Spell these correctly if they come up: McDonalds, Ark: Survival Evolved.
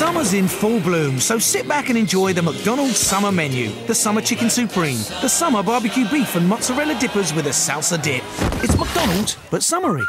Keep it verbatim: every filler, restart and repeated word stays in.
Summer's in full bloom, so sit back and enjoy the McDonald's summer menu. The summer chicken supreme, the summer barbecue beef and mozzarella dippers with a salsa dip. It's McDonald's, but summery.